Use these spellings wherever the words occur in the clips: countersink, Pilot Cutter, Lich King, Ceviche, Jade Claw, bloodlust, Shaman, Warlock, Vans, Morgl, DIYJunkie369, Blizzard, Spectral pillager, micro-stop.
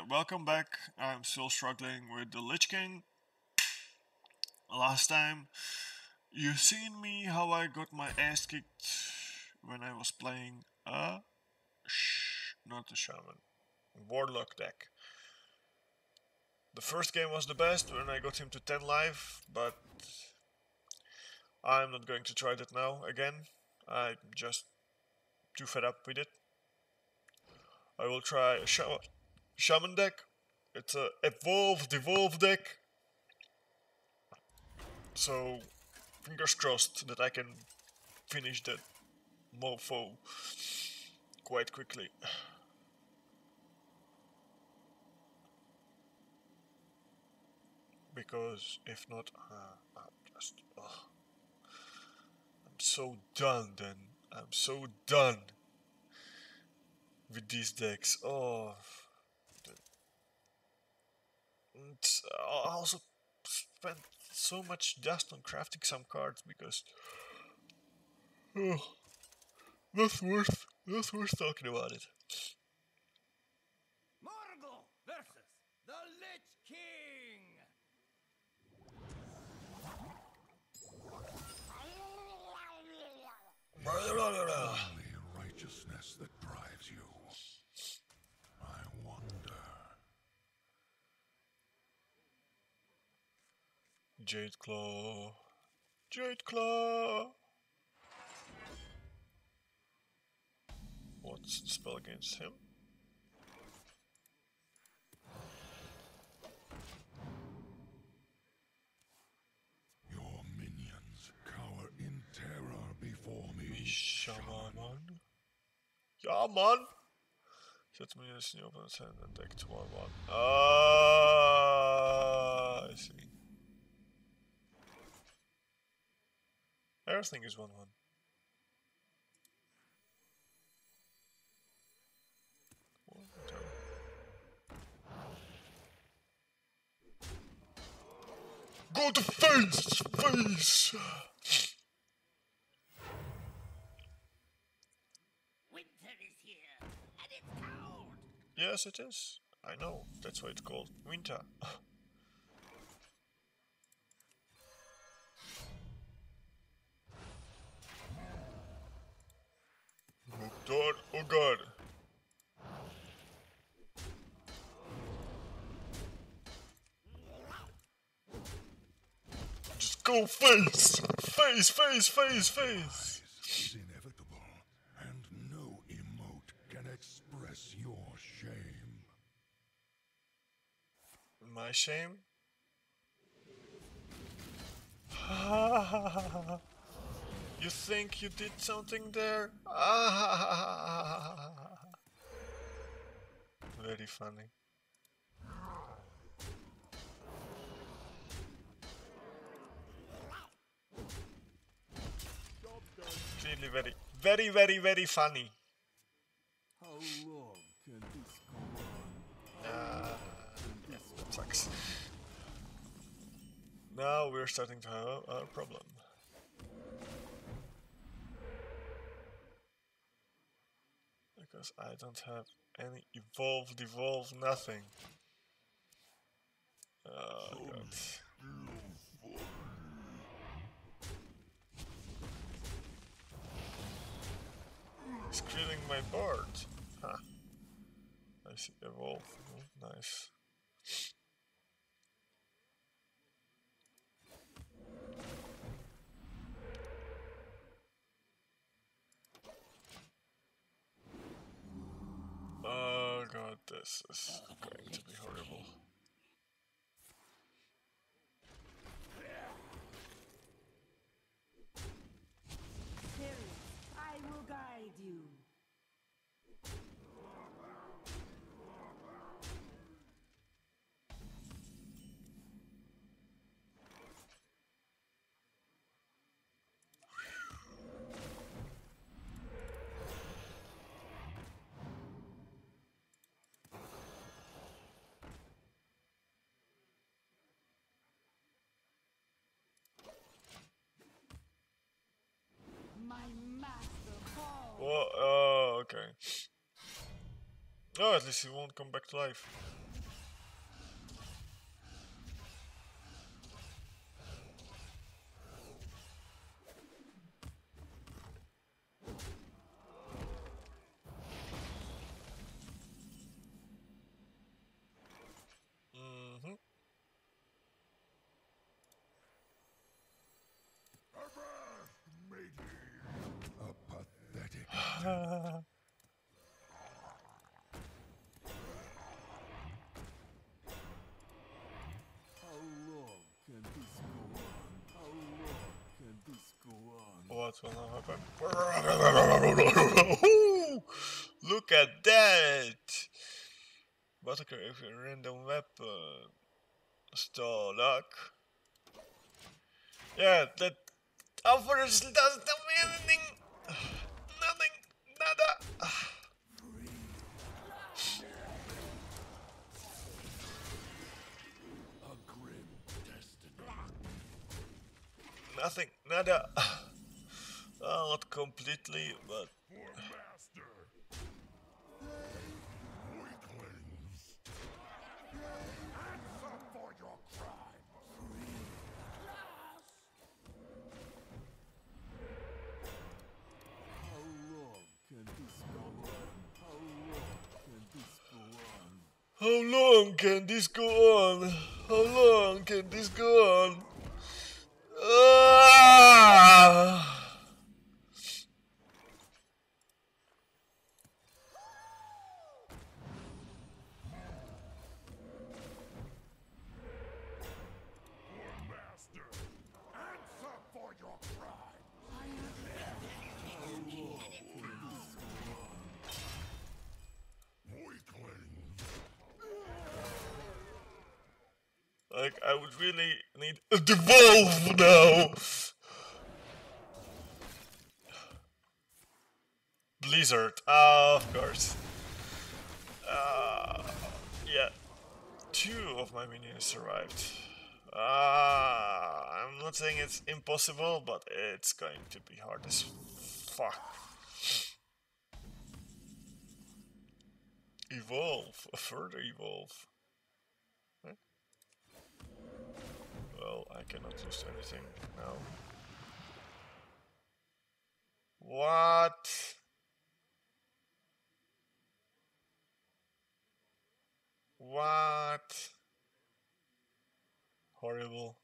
Alright, welcome back. I'm still struggling with the Lich King. Last time, you seen me how I got my ass kicked when I was playing a... not a Shaman. Warlock deck. The first game was the best when I got him to 10 life, but I'm not going to try that now again. I'm just too fed up with it. I will try a Shaman deck. It's a evolve deck. So, fingers crossed that I can finish that mofo quite quickly. Because if not, I'm so done then. I'm so done with these decks. Oh, I also spent so much dust on crafting some cards because that's worth talking about it. Morgl versus the Lich King. Righteousness that drives you. I wonder. Jade Claw. Jade Claw. What's the spell against him? Your minions cower in terror before me. Shaman. Yeah, man. Set minions in the opponent's hand and deck to 1/1. Ah, I see. Everything is 1/1. Go to face. Yes, it is. I know. That's why it's called winter. Oh god, oh god. Just go face! Face, face, face, face! It's inevitable, and no emote can express your shame. My shame? Ha. You think you did something there? Ah! Very funny. Really very, very, very, very funny. How long can this go on? Yeah, that sucks. Now we're starting to have a problem. Because I don't have any evolve, nothing. Oh god. It's killing my board. Huh. I see evolve. Oh, nice. Oh god, this is going to be horrible. I will guide you. Well, okay. Oh, at least he won't come back to life. Look at that! Battlecry if you random weapon. Star luck. Yeah, that unfortunately doesn't tell me anything. Nothing. Nada. Nothing, nada. Not completely, but. How long can this go on? How long can this go on? Like, I would really need a devolve now! Blizzard, of course. Yeah. 2 of my minions survived. I'm not saying it's impossible, but it's going to be hard as fuck. Evolve, further evolve. Well, I cannot lose anything now. What? What? Horrible.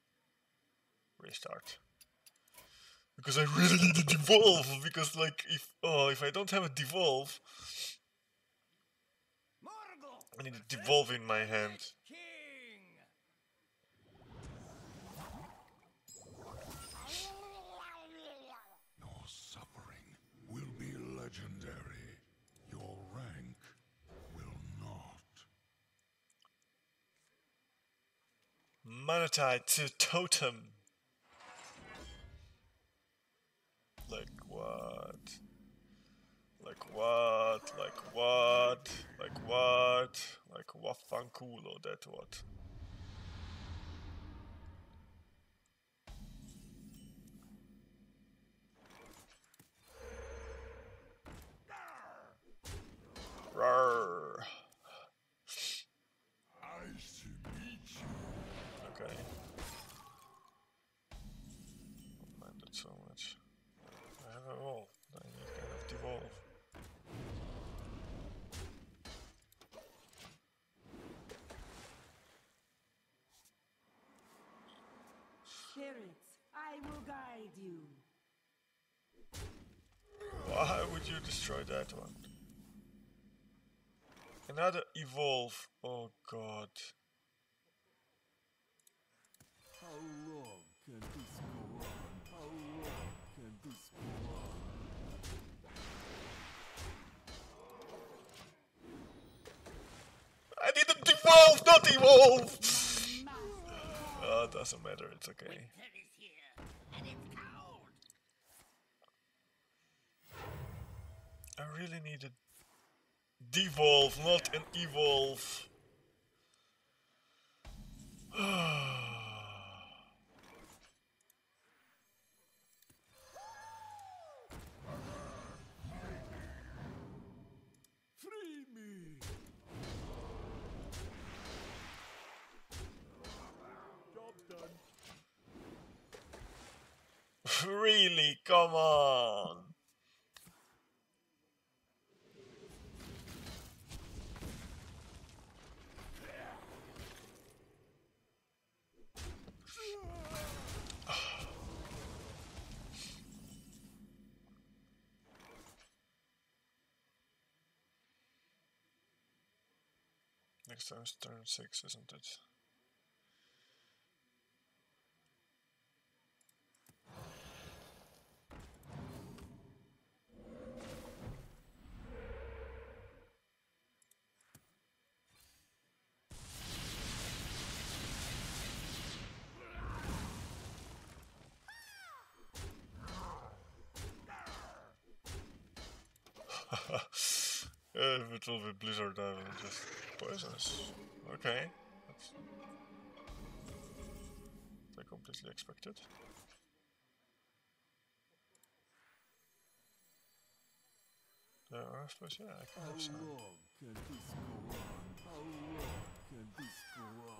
Restart. Because I really need a devolve, because like if I don't have a devolve, I need a devolve in my hand. Legendary, your rank will not. Monetite to totem. Like what? Like what? Like what? Like what? Like waffanculo, that what? Okay. Don't mind it so much. I have a wall. I need kind of devolve. Spirits, I will guide you. Why would you destroy that one? Another evolve. Oh god. How long can this go on? How long can this go on? I need to devolve, not evolve! Oh, doesn't matter, it's okay. I really need a devolve, not an evolve. Really, come on. Next time it's turn 6, isn't it? If it will be Blizzard, I will just poison us. Okay. That's I completely expected. There are first, yeah, I can have some. How long can this go on? How long can this go on?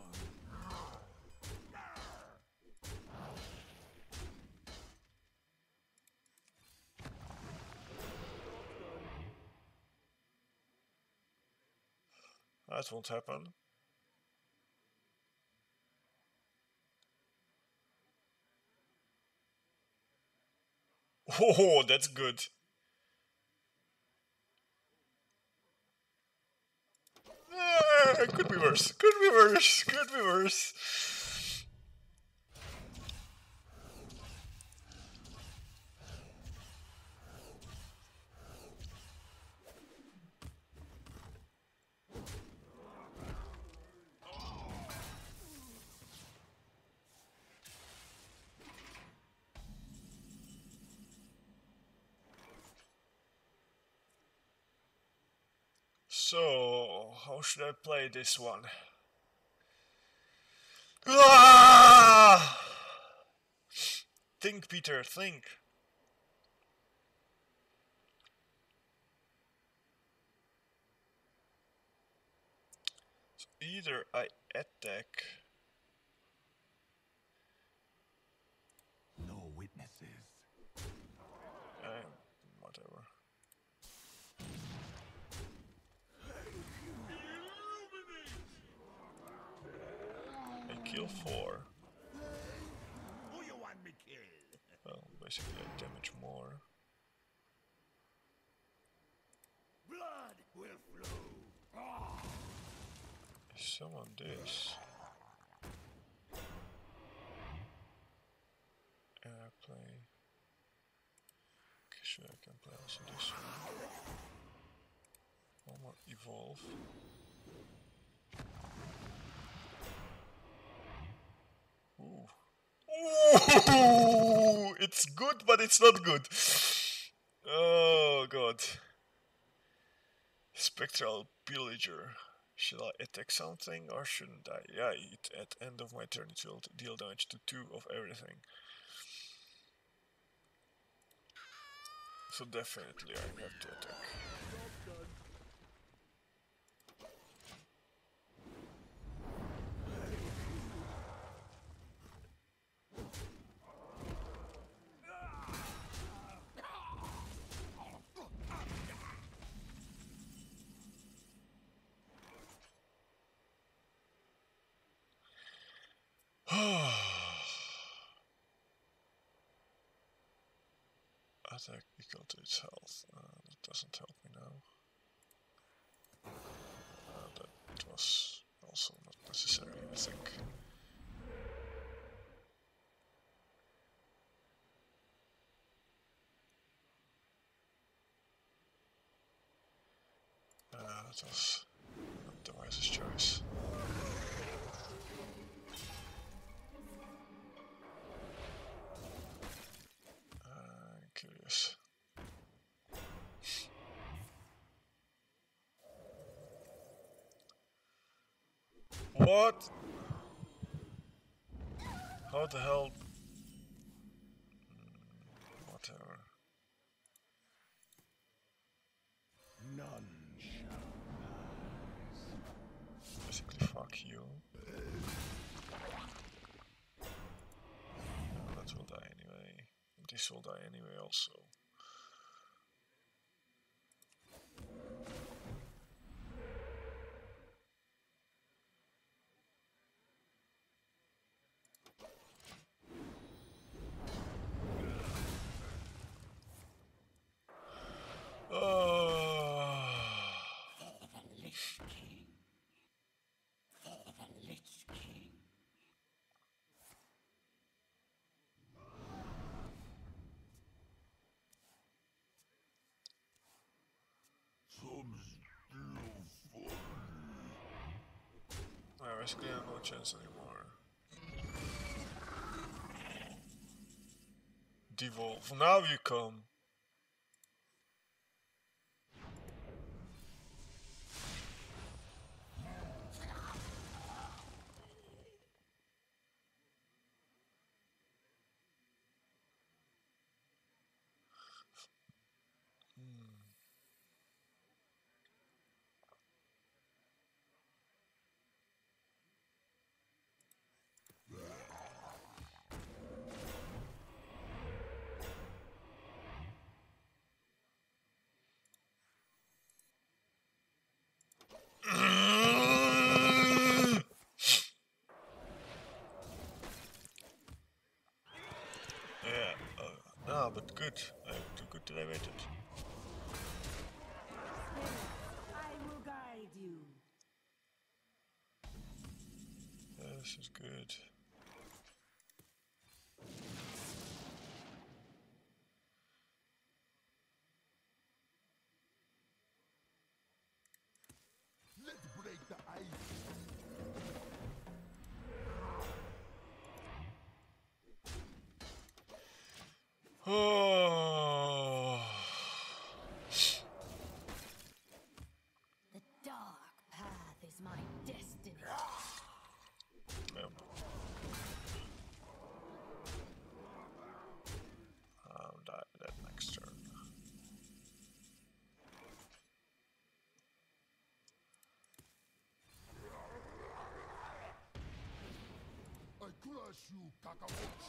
That won't happen. Oh, that's good. Yeah, could be worse. Could be worse. Could be worse. So, how should I play this one? Ah! Think, Peter, think. So either I attack. No witnesses. Whatever. Kill 4. Who you want me kill? Well, basically I damage more. Blood will flow. Ah. Summon this. And I play. Okay, sure, I can play also this one. One more evolve. Ooh, it's good, but it's not good. Oh god. Spectral pillager. Should I attack something or shouldn't I? Yeah, at end of my turn it will deal damage to 2 of everything. So definitely I have to attack. Attack equal to its health. That doesn't help me now. That was also not necessary, I think. That was not the wisest choice. What? How the hell? Whatever. None shall rise. Basically, fuck you. That will die anyway. This will die anyway, also. Basically, I have no chance anymore. Devolve. Now you come. good. I'm too good that I waited. I will guide you. This is good. Let's break the ice. Oh. The dark path is my destiny. Yep. I'll die that next turn. I crush you, Kakabooch.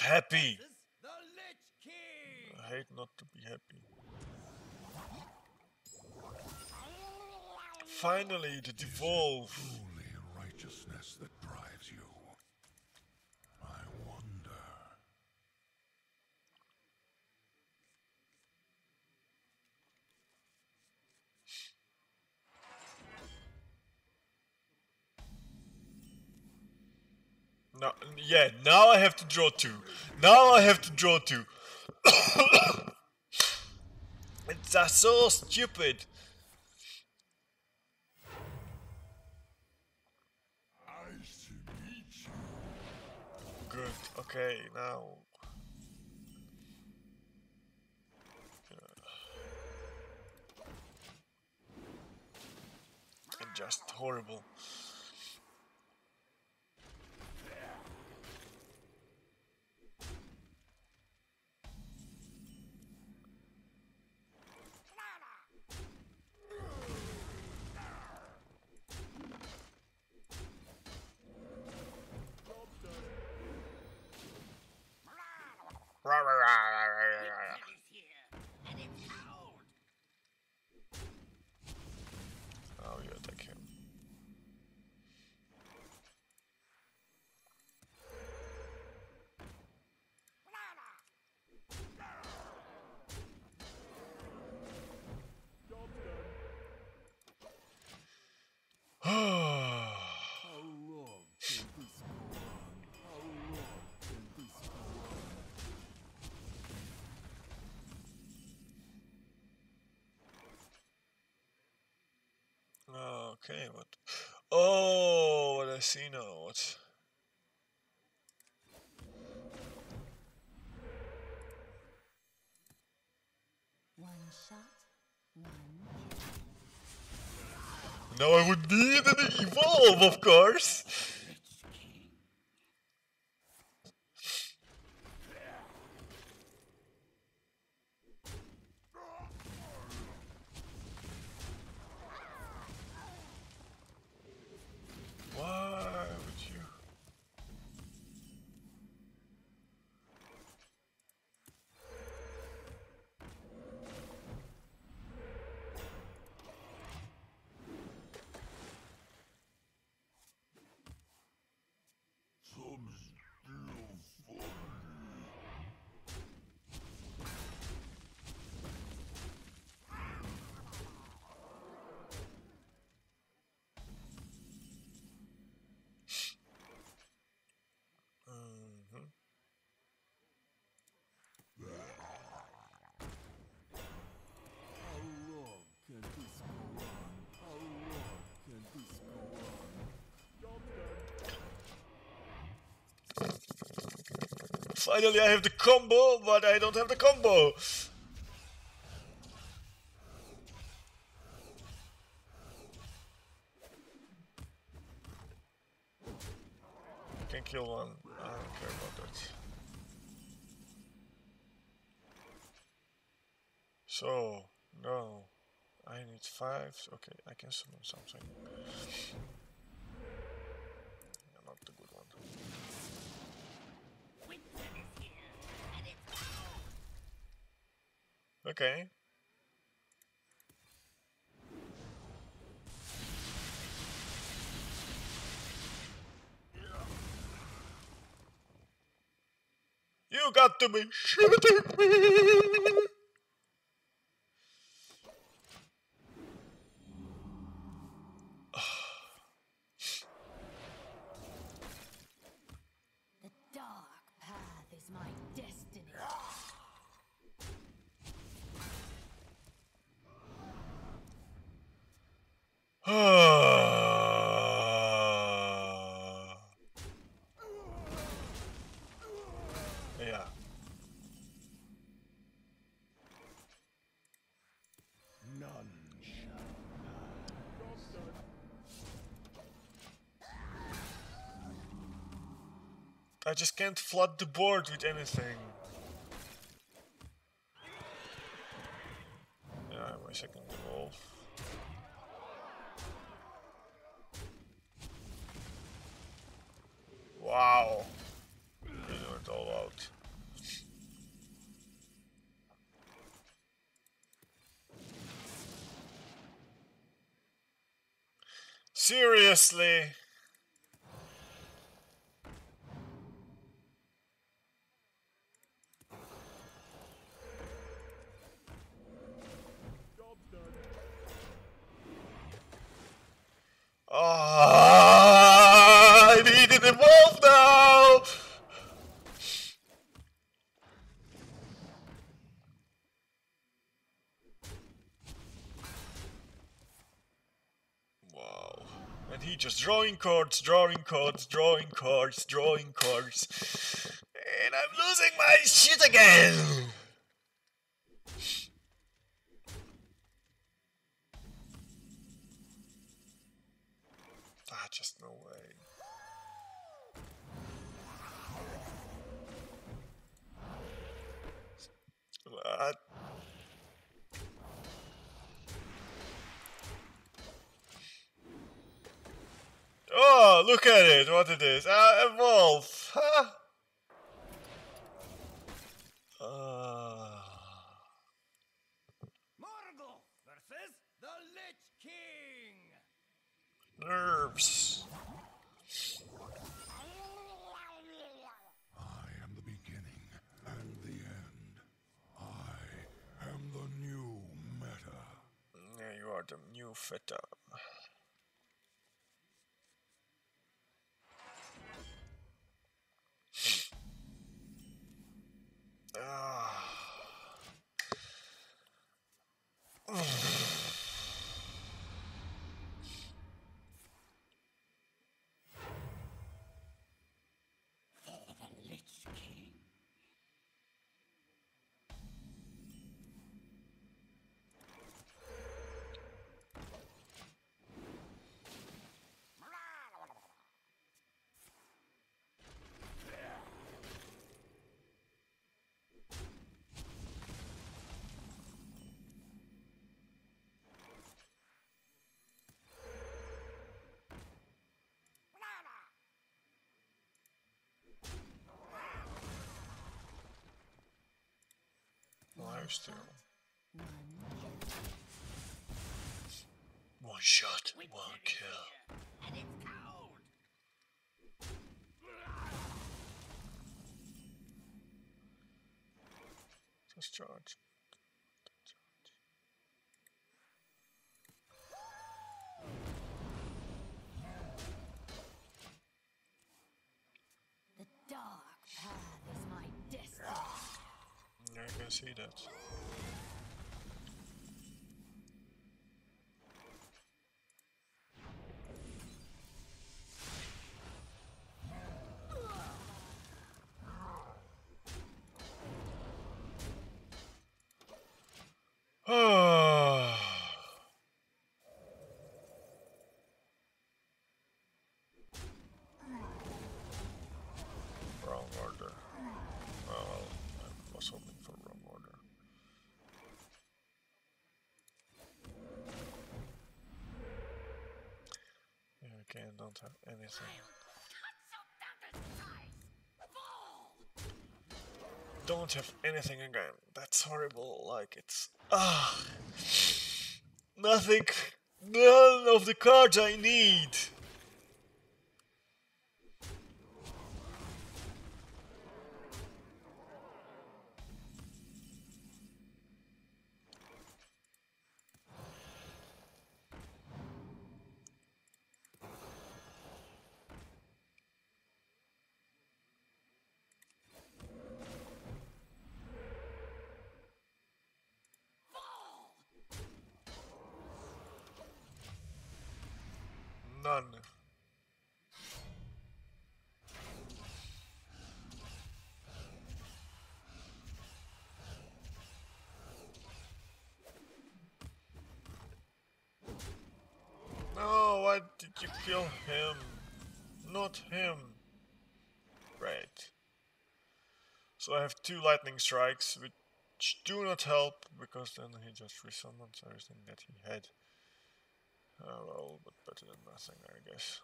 Happy. The Lich King. I hate not to be happy. Finally, the devolve. Truly righteousness that drives you. I wonder. No, yeah, now I have to draw two. Now I have to draw two. It's so stupid. Good, okay, now. And just horrible. Oh, you attack him. Okay, what? Oh, what I see now. What? One shot, one kill. Now I would need an evolve, of course. Finally, I have the combo, but I don't have the combo. I can kill one. I don't care about that. So, no. I need 5. Okay, I can summon something. Not the good one. Ok. You got to be shooting me! I just can't flood the board with anything. Yeah, I wish I can evolve. Wow. You know it all out. Seriously? Drawing cards, and I'm losing my shit again! Just no way. What? Oh, look at it! What it is? Evolve! Huh? Morgl versus the Lich King. Nerves. I am the beginning and the end. I am the new meta. Yeah, you are the new feta. One shot, one kill. And it's cold. Discharge. The dark path is my destiny. I can see that. Okay, I don't have anything. Don't have anything again. That's it's horrible, like it's... nothing, none of the cards I need! No, why did you kill him? Not him. Right. So I have two lightning strikes, which do not help, because then he just resummons everything that he had. Oh well, but better than nothing, I guess.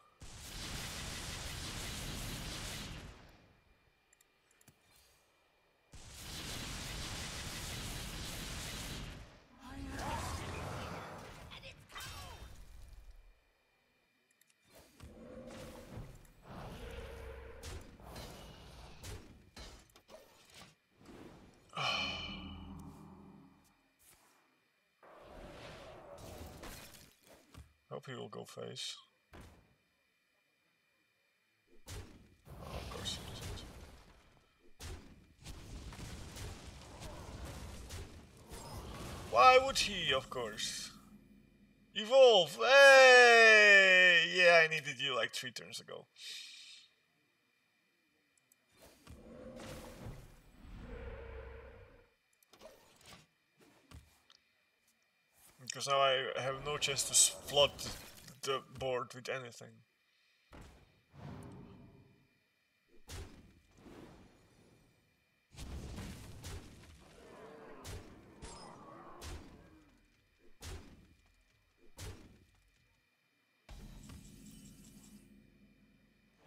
He will go face. Oh, of course he doesn't. Why would he? Of course. Evolve! Hey! Yeah, I needed you like 3 turns ago. Because now I have no chance to flood the board with anything.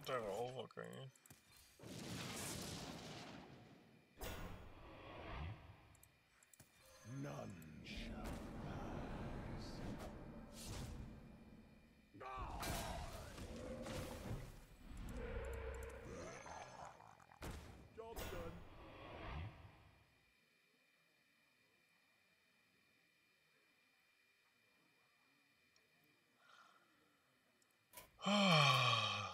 They're all looking. None. Morgl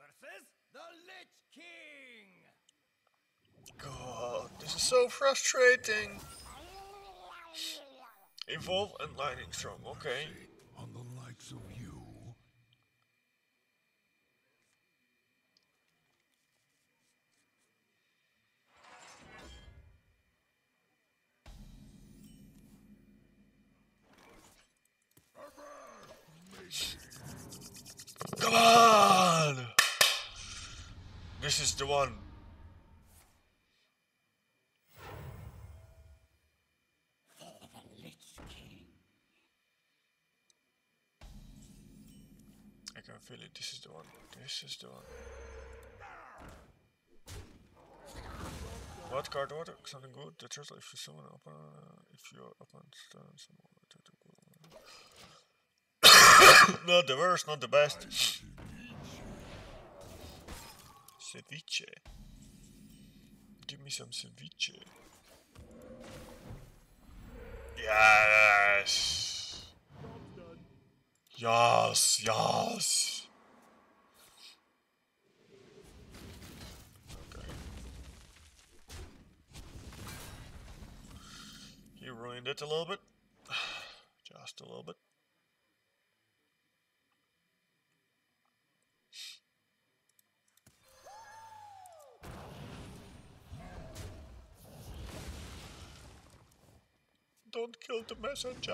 versus the Lich King. God, this is so frustrating. Evolve and lightning storm. Okay. On the likes of you. Come on! This is the one. The Lich King. I can feel it. This is the one. This is the one. What card order? Something good? The turtle. If you summon up, if your opponent stuns someone. Not the worst, not the best. Ceviche. Give me some ceviche. Yes. Yes, yes. Okay. You ruined it a little bit. Just a little bit. Don't kill the messenger.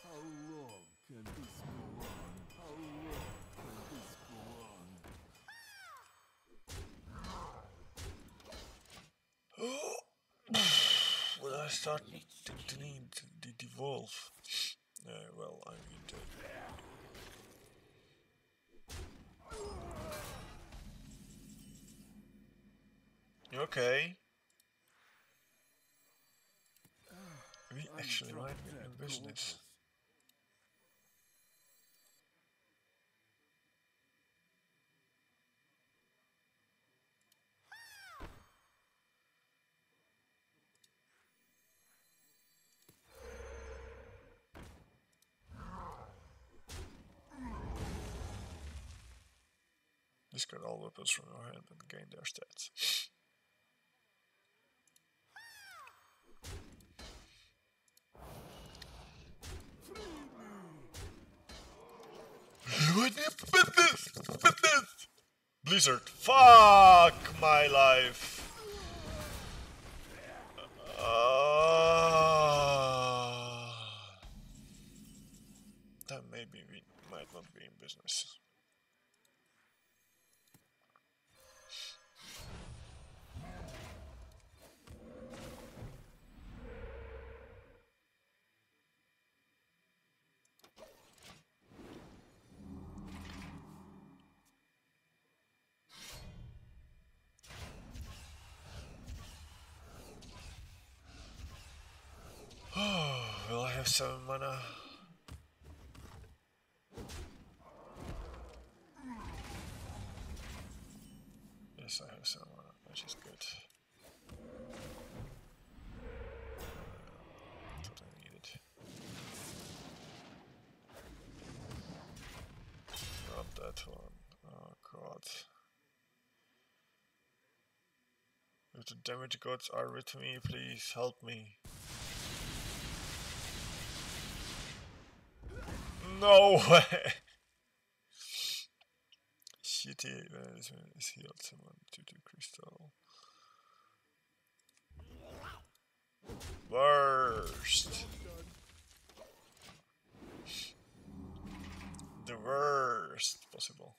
How long can this go on? How long can this go on? Will I start to need to devolve. Well, I mean to... Okay. We actually might be in business. Discard all weapons from your hand and gain their stats. Blizzard, fuck my life. Then maybe we might not be in business. Some mana. Yes, I have some mana, which is good. That's what I needed. Not that one. Oh god. If the damage gods are with me, please help me. No way! Shitty, this one is healed someone to do crystal. Worst! The worst possible.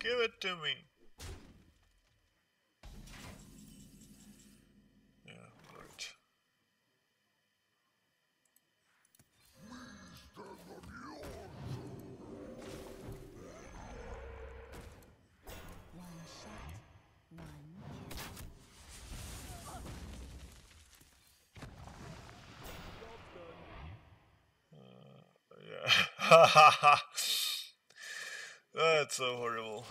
Give it to me. Yeah, right. Yeah. Ha ha ha. That's so horrible.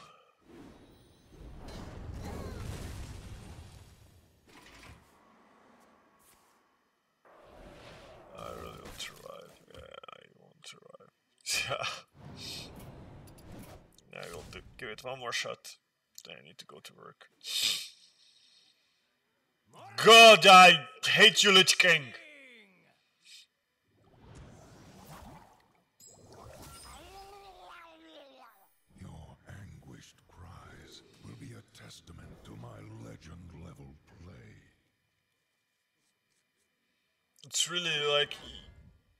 I really want to arrive. Yeah, I want to arrive. Yeah. I will give it one more shot. Then I need to go to work. God, I hate you, Lich King! It's really like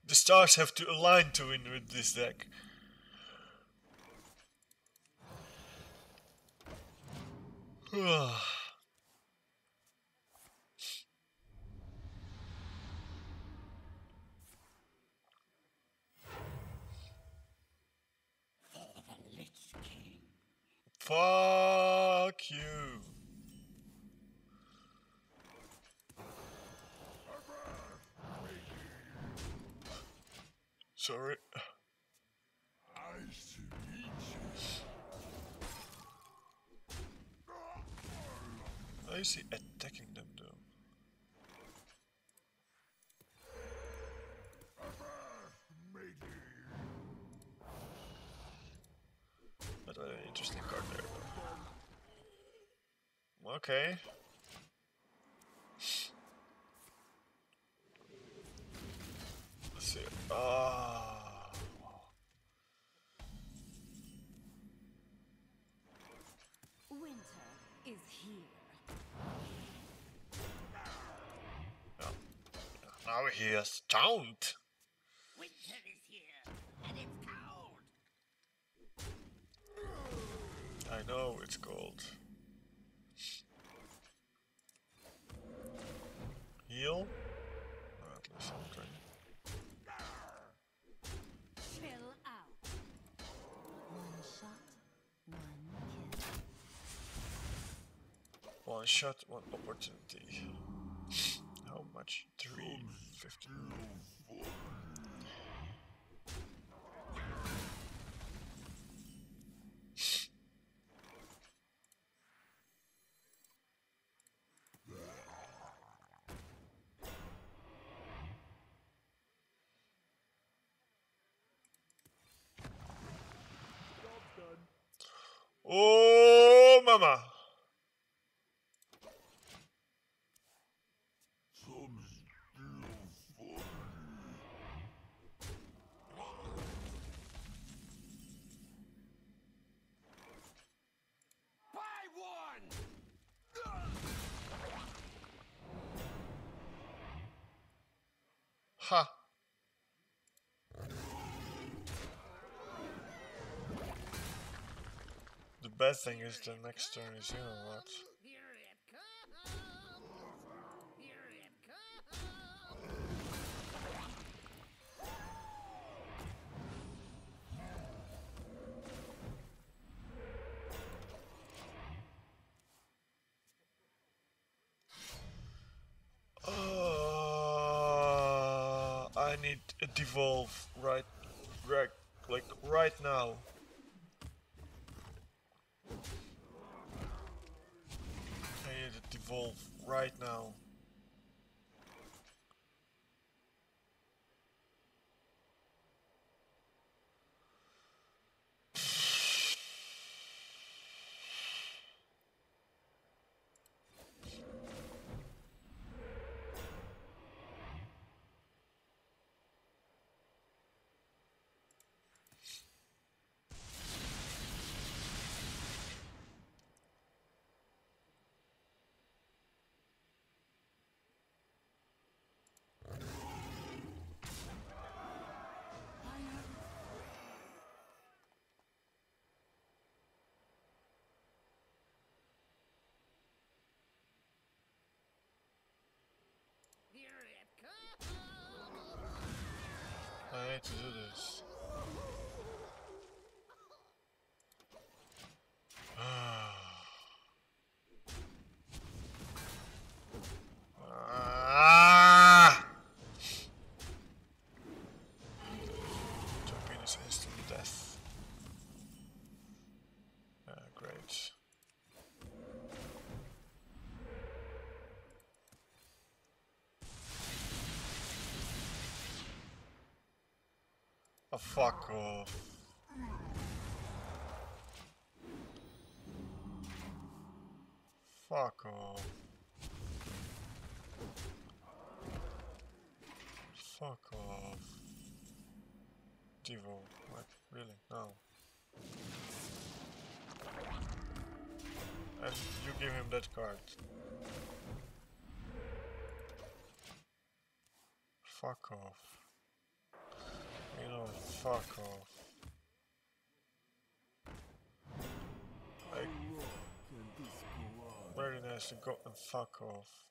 the stars have to align to win with this deck. Fuck you. Sorry. I see you. I see attacking them though. Maybe. That's an interesting card there, though. Okay. Let's see. Oh. Winter is here. Yeah. Now he has taunt. Winter is here, and it's cold. I know it's cold. Heal. Or at least I'm trying. Chill out. One shot, one kill. One shot, one opportunity. How much? 350. Oh, mama. Ha. The bad thing is the next turn is you know what? I need a devolve right now. I need a devolve right now. I hate to do this. Jumping is instant death. Great. Oh, fuck off. Fuck off. Fuck off. Devo, what? Really? No. And you give him that card. Fuck off. You know, fuck off. Very nice to go and fuck off.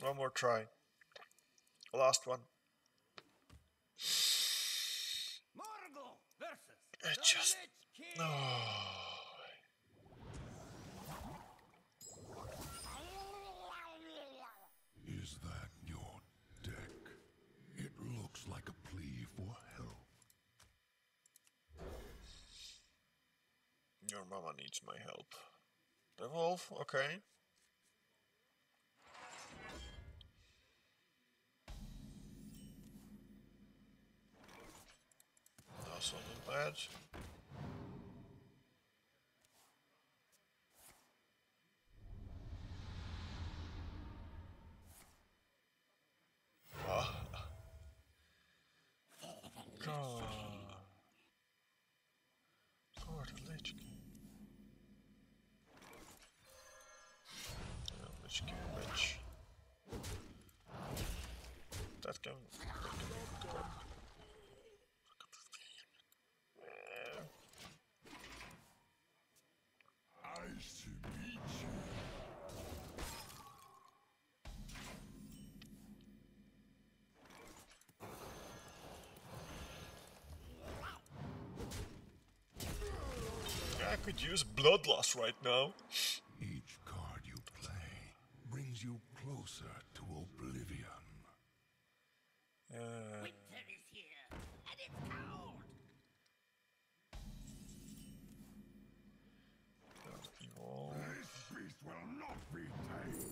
One more try. Last one. Morgl versus the just Lich King. No. Is that your deck? It looks like a plea for help. Your mama needs my help. The wolf, okay. Also the lad. I could use bloodlust right now. Each card you play brings you closer to oblivion. Winter is here, and it's cold. This beast will not be tamed.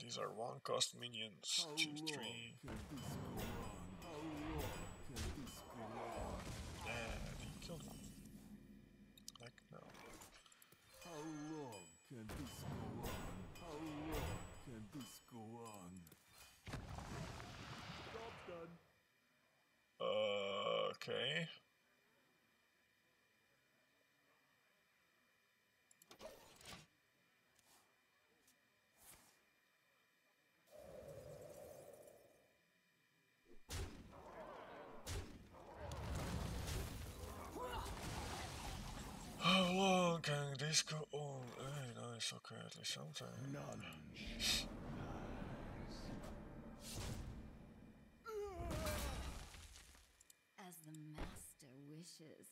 These are one cost minions. How 2, 3. He killed one. Like no. How long can this go on? How long can this go on? Job done. Okay. This go on. Nice, okay, at least something. As the master wishes.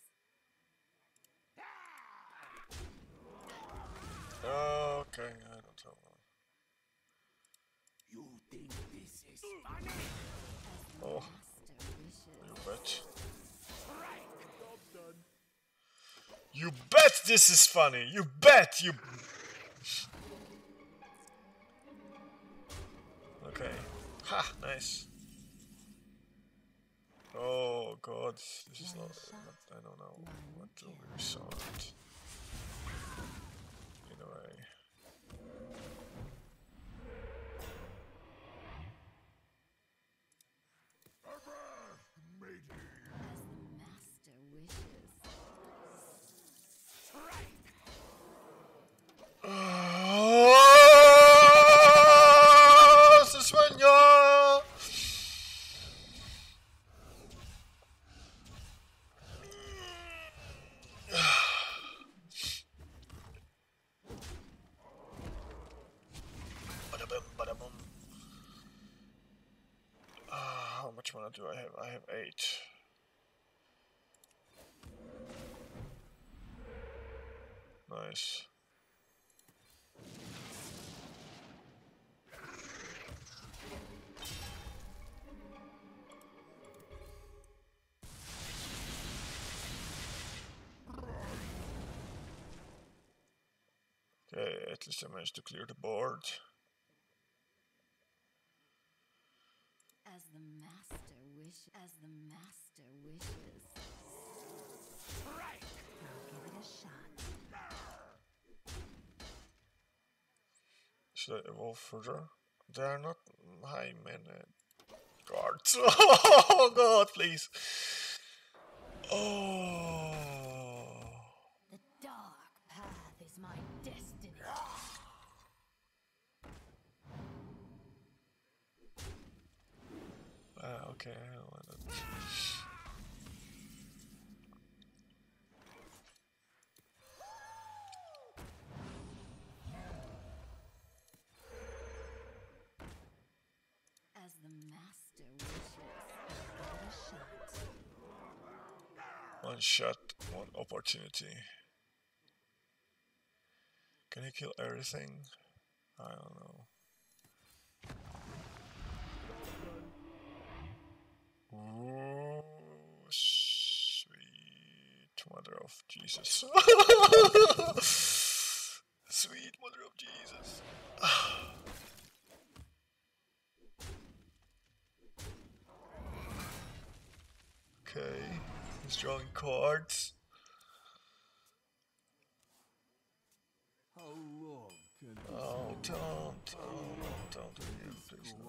Okay, I don't know. You think this is funny? Oh, you bet. You bet this is funny! You bet! You... Okay. Ha! Nice. Oh god, this is not... I don't know what to resolve it. In a way. Which one do I have? I have 8. Nice. Okay, at least I managed to clear the board. As the master wishes. Strike! I'll give it a shot. Should I evolve further? They are not high mana guards. Oh god, please. Oh. The dark path is my destiny. Okay, I want it. As the master One shot, one opportunity. Can he kill everything? I don't know. Ooh, sweet mother of Jesus. Sweet mother of Jesus. Okay, he's drawing cards. Oh, don't do him, please. No.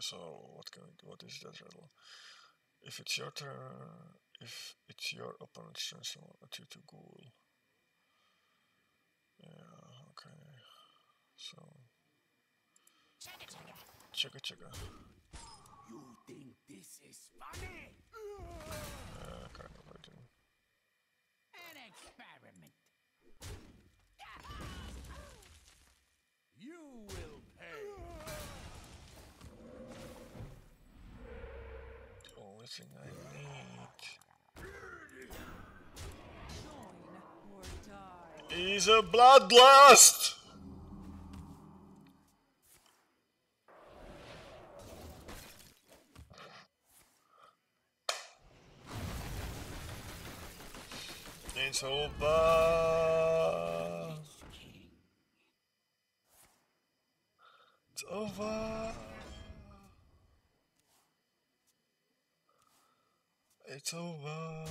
So what is that riddle? If it's your turn, if it's your opponent's turn, so a 2/2 ghoul. Yeah, okay. So chugga. You think this is funny? Kind of waiting. An experiment. You will pay. Only thing I need is a bloodlust. It's over. It's over. It's over. It's over.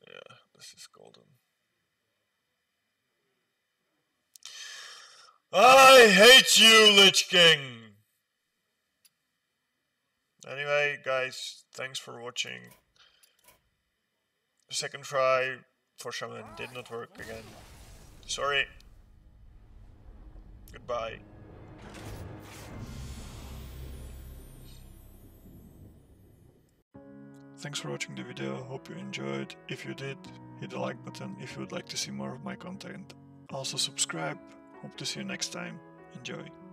Yeah, this is golden. I hate you, Lich King! Anyway, guys, thanks for watching. The second try for Shaman did not work again. Sorry. Goodbye. Thanks for watching the video, hope you enjoyed. If you did, hit the like button if you would like to see more of my content. Also subscribe, hope to see you next time. Enjoy.